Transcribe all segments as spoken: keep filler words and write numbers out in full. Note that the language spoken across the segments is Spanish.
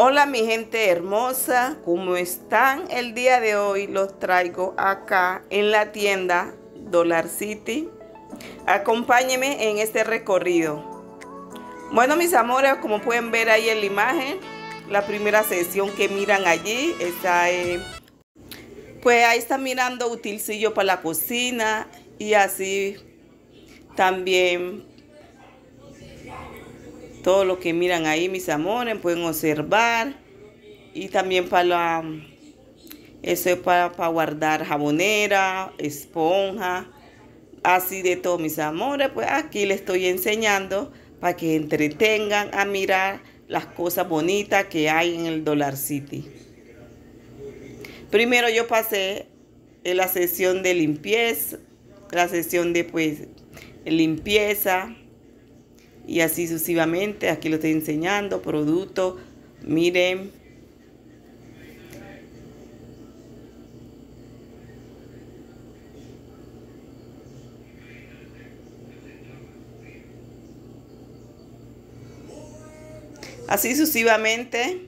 Hola mi gente hermosa, ¿cómo están? El día de hoy los traigo acá en la tienda Dollarcity. Acompáñenme en este recorrido. Bueno mis amores, como pueden ver ahí en la imagen, la primera sección que miran allí está, eh, pues ahí están mirando utensilio para la cocina y así también todo lo que miran ahí mis amores pueden observar, y también para la, eso es para, para guardar jabonera, esponja, así de todo mis amores. Pues aquí les estoy enseñando para que entretengan a mirar las cosas bonitas que hay en el Dollarcity. Primero yo pasé en la sección de limpieza, la sección de pues limpieza y así sucesivamente. Aquí lo estoy enseñando, productos, miren. Así sucesivamente,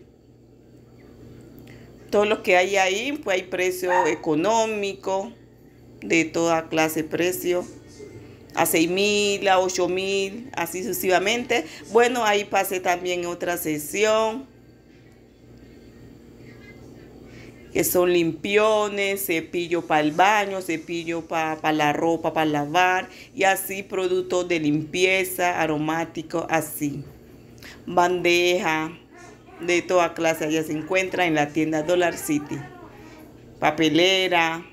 todo lo que hay ahí, pues hay precio económico, de toda clase de precio, a seis mil, a ocho mil, así sucesivamente. Bueno, ahí pasé también otra sección, que son limpiones, cepillo para el baño, cepillo para pa la ropa, para lavar, y así productos de limpieza, aromáticos, así. Bandeja de toda clase, allá se encuentra en la tienda Dollarcity. Papelera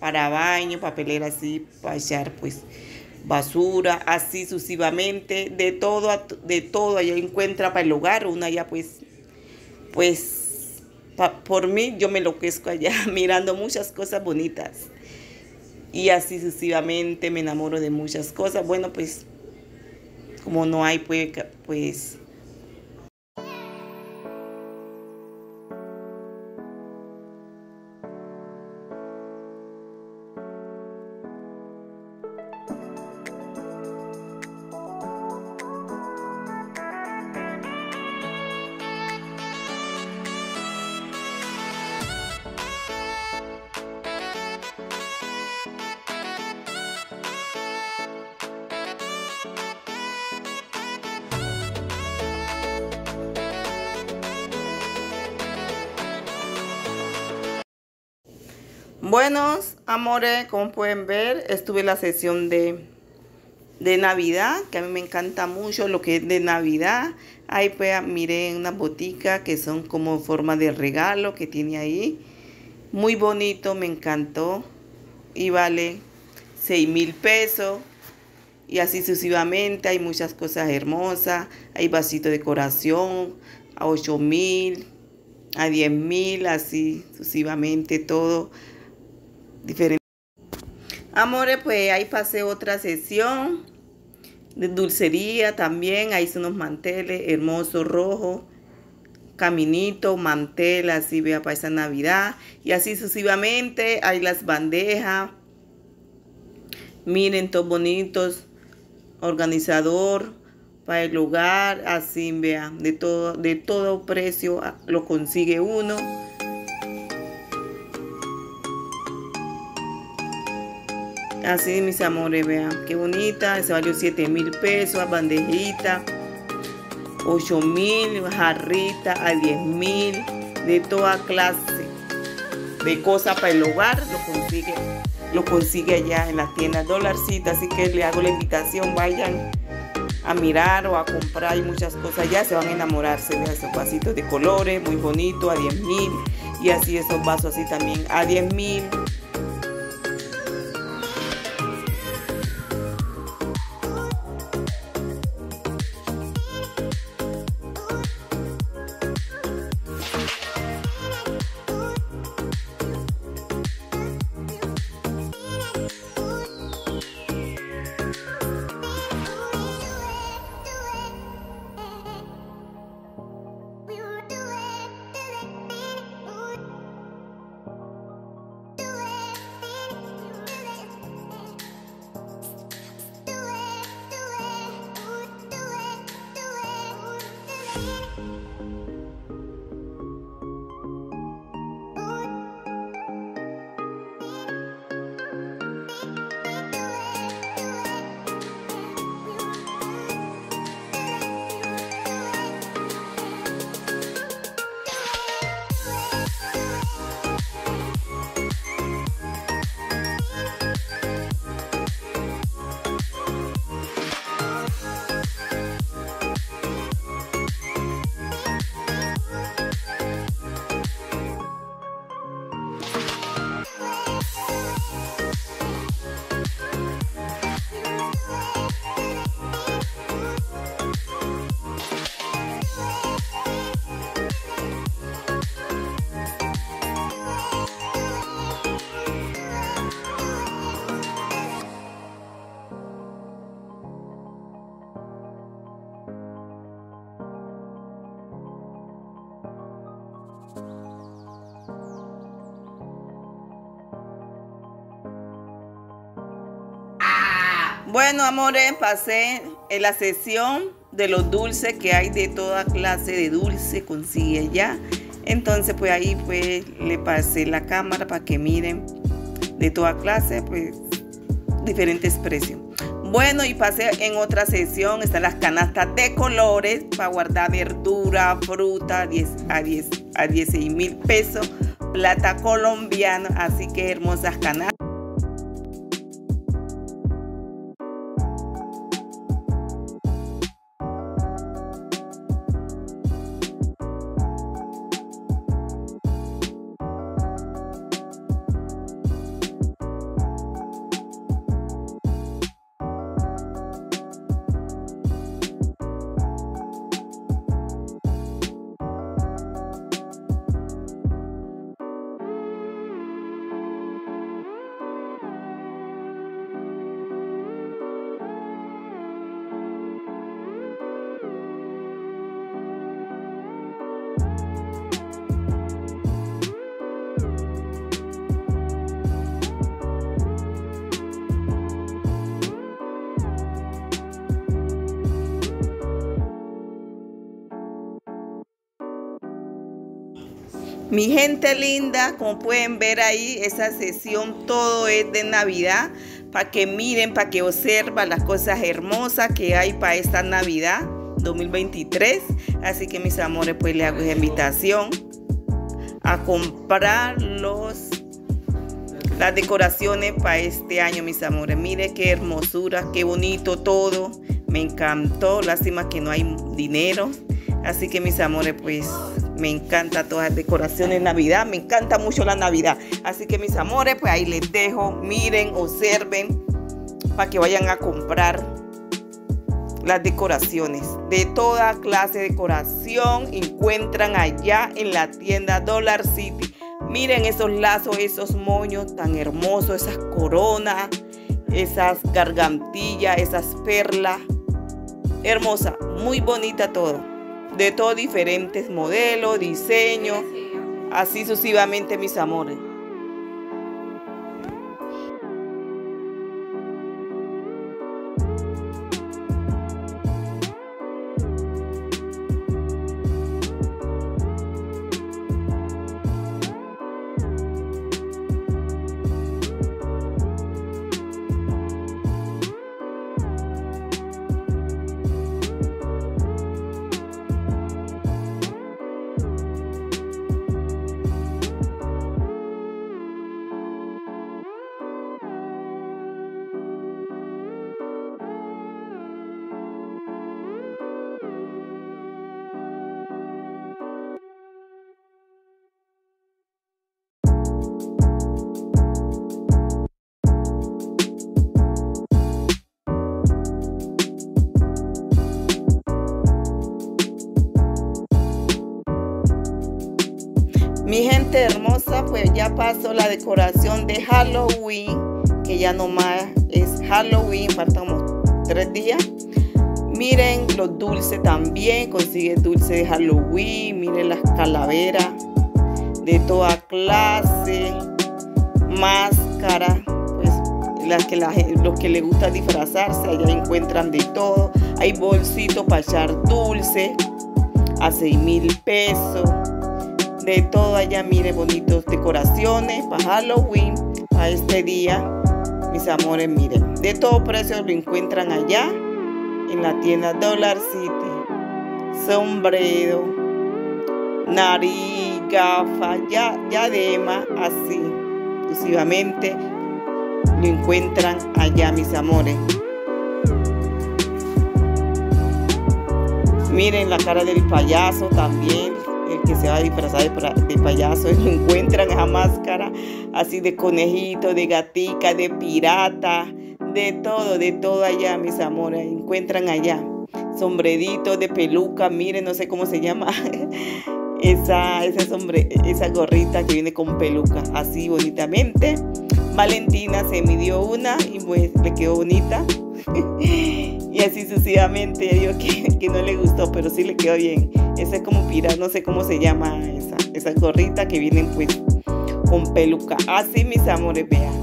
para baño, papelera así para echar pues basura, así sucesivamente, de todo, de todo allá encuentra para el hogar. Una ya pues pues pa, por mí yo me enloquezco allá mirando muchas cosas bonitas y así sucesivamente me enamoro de muchas cosas. Bueno, pues como no hay pues, pues buenos amores, como pueden ver, estuve en la sección de, de Navidad, que a mí me encanta mucho lo que es de Navidad. Ahí pues miré unas boticas que son como forma de regalo que tiene ahí. Muy bonito, me encantó. Y vale seis mil pesos. Y así sucesivamente, hay muchas cosas hermosas. Hay vasitos de decoración a ocho mil, a diez mil, así sucesivamente todo. Diferente. Amores, pues ahí pasé otra sección de dulcería también. Ahí son unos manteles hermosos, rojos, caminito, mantel, así vea para esa Navidad. Y así sucesivamente hay las bandejas. Miren, todos bonitos, organizador para el hogar, así vea, de todo, de todo precio lo consigue uno. Así mis amores, vean qué bonita. Se valió siete mil pesos, a bandejita, ocho mil, jarrita a diez mil, de toda clase de cosas para el hogar lo consigue, lo consigue allá en las tiendas Dollarcity. Así que le hago la invitación, vayan a mirar o a comprar, hay muchas cosas ya, se van a enamorarse. Vean esos vasitos de colores, muy bonito, a diez mil, y así esos vasos así también a diez mil. Bueno, amores, pasé en la sesión de los dulces, que hay de toda clase de dulce, consigue ya. Entonces, pues ahí pues le pasé la cámara para que miren de toda clase, pues diferentes precios. Bueno, y pasé en otra sesión, están las canastas de colores para guardar verdura, fruta, diez a dieciséis mil pesos, plata colombiana, así que hermosas canastas. Mi gente linda, como pueden ver ahí, esa sesión todo es de Navidad, para que miren, para que observen las cosas hermosas que hay para esta Navidad dos mil veintitrés. Así que mis amores, pues les hago esa invitación a comprar los, las decoraciones para este año, mis amores. Miren qué hermosura, qué bonito todo, me encantó, lástima que no hay dinero. Así que mis amores, pues me encanta todas las decoraciones de Navidad, me encanta mucho la Navidad. Así que mis amores, pues ahí les dejo, miren, observen, para que vayan a comprar las decoraciones. De toda clase de decoración encuentran allá en la tienda Dollarcity. Miren esos lazos, esos moños tan hermosos, esas coronas, esas gargantillas, esas perlas. Hermosa, muy bonita todo. De todos diferentes modelos, diseños, así sucesivamente, mis amores. Mi gente hermosa, pues ya pasó la decoración de Halloween, que ya nomás es Halloween, faltamos tres días. Miren los dulces también, consigue dulce de Halloween, miren las calaveras de toda clase, máscaras, pues las que la, los que les gusta disfrazarse, allá encuentran de todo. Hay bolsitos para echar dulce a seis mil pesos. De todo allá, mire, bonitos decoraciones para Halloween, a este día, mis amores, miren. De todo precio lo encuentran allá en la tienda Dollarcity. Sombrero, nariz, gafas, ya, diadema, así. Exclusivamente lo encuentran allá, mis amores. Miren la cara del payaso también. El que se va a disfrazar de payaso, lo encuentran esa máscara así de conejito, de gatica, de pirata, de todo, de todo allá, mis amores, encuentran allá. Sombrerito de peluca, miren, no sé cómo se llama, esa, esa, sombre, esa gorrita que viene con peluca, así bonitamente. Valentina se midió una y pues le quedó bonita. Y así sucesivamente, yo digo que, que no le gustó, pero sí le quedó bien. Esa es como pirata, no sé cómo se llama esa, esa gorrita que vienen pues con peluca. Así, mis amores, vean.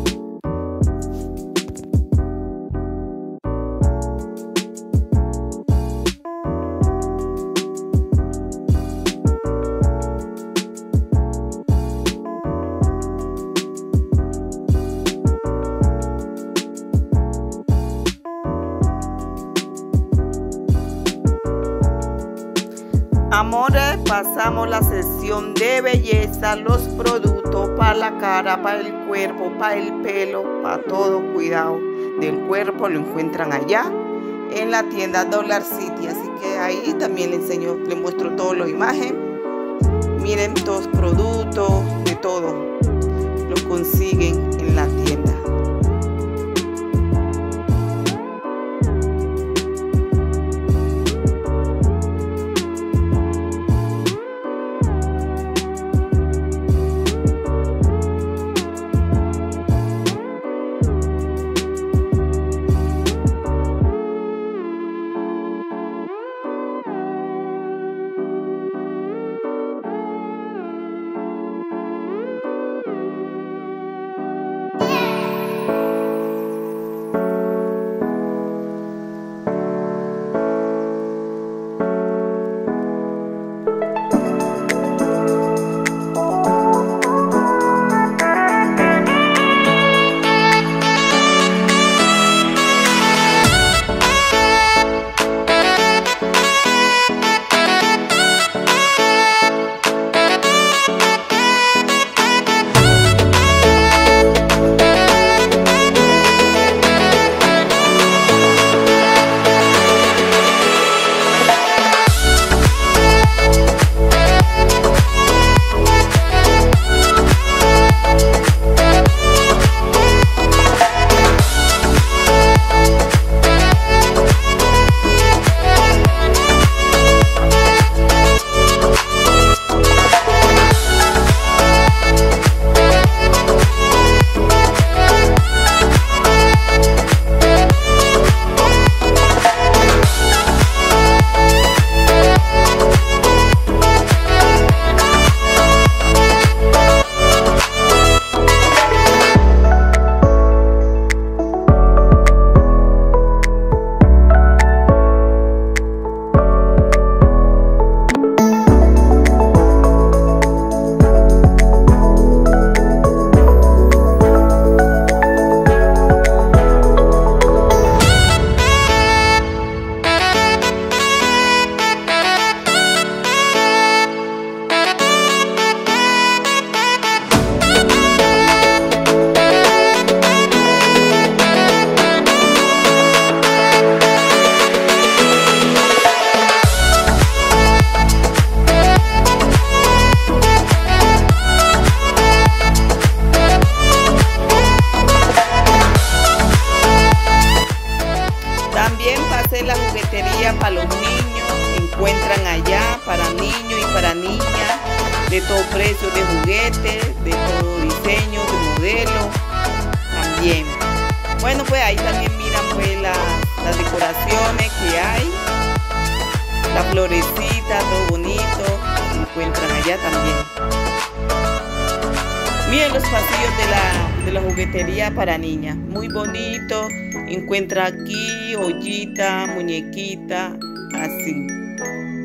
Ahora pasamos la sesión de belleza, los productos para la cara, para el cuerpo, para el pelo, para todo cuidado del cuerpo. Lo encuentran allá en la tienda Dollarcity, así que ahí también les enseño, les muestro todo lo imagen. Miren, todos productos, de todo, lo consiguen en la tienda. La juguetería para los niños, encuentran allá para niños y para niñas, de todo precio de juguetes, de todo diseño, de modelo también. Bueno, pues ahí también miran pues la, las decoraciones que hay, la florecita, todo bonito, encuentran allá también. Miren los pasillos de la de la juguetería para niñas, muy bonito. Encuentra aquí ollita, muñequita, así.